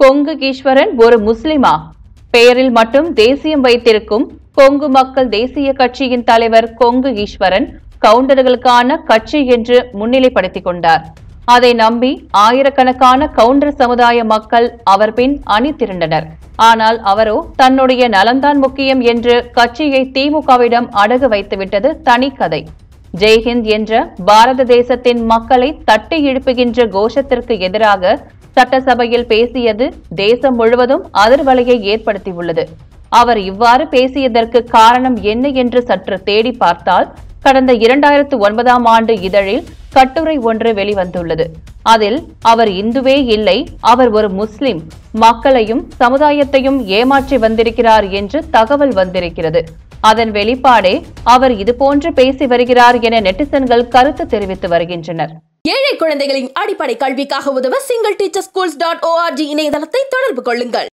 கொங்கு ஈஸ்வரன் ஒரு முஸ்லிமா? பெயரில் மட்டும் தேசியம் வைத்திருக்கும் கொங்கு மக்கள் தேசிய கட்சியின் தலைவர் கொங்கு ஈஸ்வரன் கவுண்டர்களுக்கான கட்சி என்று முன்னிலைப்படுத்திக் கொண்டார். அதை நம்பி ஆயிரக்கணக்கான கவுண்டர் சமுதாய மக்கள் அவர் பின் அணி திரண்டனர். ஆனால் அவரோ தன்னுடைய நலன்தான் முக்கியம் என்று கட்சியை திமுகவிடம் அடகு வைத்துவிட்டது தனி கதை. ஜெய்ஹிந்த் என்ற பாரத தேசத்தின் மக்களை தட்டி எழுப்புகின்ற கோஷத்திற்கு எதிராக சட்டசபையில் பேசியது தேசம் முழுவதும் அதிர்வலையை ஏற்படுத்தியுள்ளது. அவர் இவ்வாறு பேசியதற்கு காரணம் என்ன என்று சற்று தேடி பார்த்தால் கடந்த 2009 ஆண்டு இதழில் கட்டுரை ஒன்று வெளிவந்துள்ளது. அதில் அவர் இந்துவே இல்லை, அவர் ஒரு முஸ்லிம், மக்களையும் சமுதாயத்தையும் ஏமாற்றி வந்திருக்கிறார் என்று தகவல் வந்திருக்கிறது. அதன் வெளிப்பாடே அவர் இதுபோன்று பேசி வருகிறார் என நெட்டிசன்கள் கருத்து தெரிவித்து வருகின்றனர். ஏழை குழந்தைகளின் அடிப்படை கல்விக்காக உதவ single teacher schools.org இணையதளத்தை தொடர்பு கொள்ளுங்கள்.